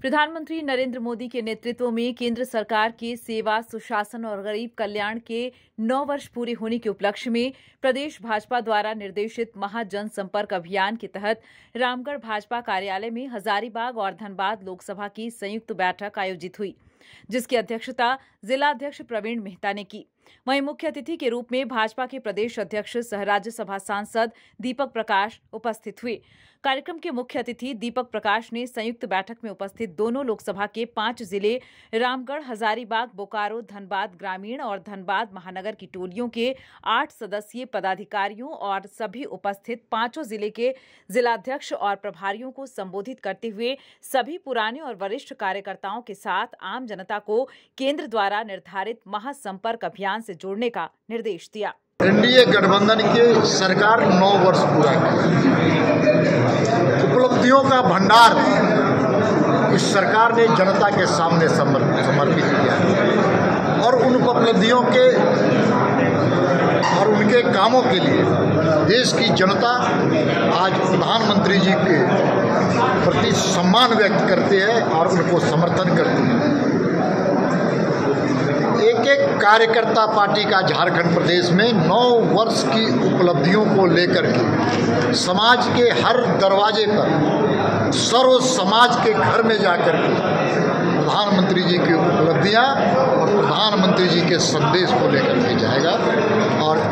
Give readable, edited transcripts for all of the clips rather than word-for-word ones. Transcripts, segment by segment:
प्रधानमंत्री नरेंद्र मोदी के नेतृत्व में केंद्र सरकार के सेवा, सुशासन और गरीब कल्याण के 9 वर्ष पूरे होने के उपलक्ष्य में प्रदेश भाजपा द्वारा निर्देशित महाजन संपर्क अभियान के तहत रामगढ़ भाजपा कार्यालय में हजारीबाग और धनबाद लोकसभा की संयुक्त बैठक आयोजित हुई, जिसकी अध्यक्षता जिला अध्यक्ष प्रवीण मेहता ने की। वहीं मुख्य अतिथि के रूप में भाजपा के प्रदेश अध्यक्ष सह राज्यसभा सांसद दीपक प्रकाश उपस्थित हुए। कार्यक्रम के मुख्य अतिथि दीपक प्रकाश ने संयुक्त बैठक में उपस्थित दोनों लोकसभा के 5 जिले रामगढ़, हजारीबाग, बोकारो, धनबाद ग्रामीण और धनबाद महानगर की टोलियों के 8 सदस्यीय पदाधिकारियों और सभी उपस्थित 5 जिले के जिलाध्यक्ष और प्रभारियों को संबोधित करते हुए सभी पुराने और वरिष्ठ कार्यकर्ताओं के साथ आम जनता को केंद्र द्वारा निर्धारित महासंपर्क अभियान से जोड़ने का निर्देश दिया। एनडीए गठबंधन की सरकार 9 वर्ष पूरा की उपलब्धियों का भंडार इस सरकार ने जनता के सामने समर्पित किया और उन उपलब्धियों के और उनके कामों के लिए देश की जनता आज प्रधानमंत्री जी के प्रति सम्मान व्यक्त करती है और उनको समर्थन करती है। एक कार्यकर्ता पार्टी का झारखंड प्रदेश में 9 वर्ष की उपलब्धियों को लेकर के समाज के हर दरवाजे पर सर्व समाज के घर में जाकर के प्रधानमंत्री जी की उपलब्धियां और प्रधानमंत्री जी के संदेश को लेकर के जाएगा और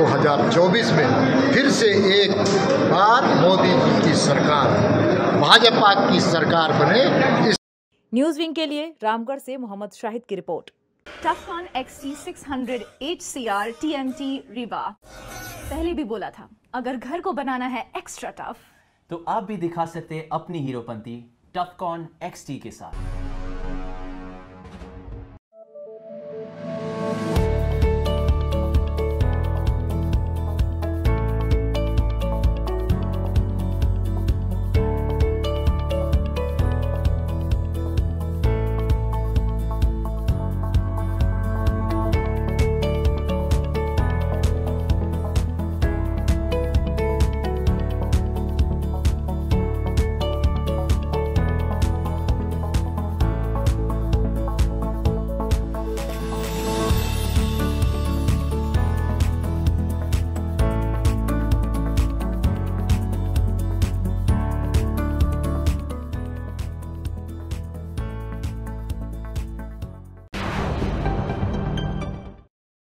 2024 में फिर से एक बार मोदी जी की सरकार, भाजपा की सरकार बने। इस न्यूज़ विंग के लिए रामगढ़ से मोहम्मद शाहिद की report. Tufcon XT 600 HCR TNT Riba। पहले भी बोला था, अगर घर को बनाना है एक्स्ट्रा टफ तो आप भी दिखा सकते हैं अपनी हीरोपंती टफकॉन XT के साथ।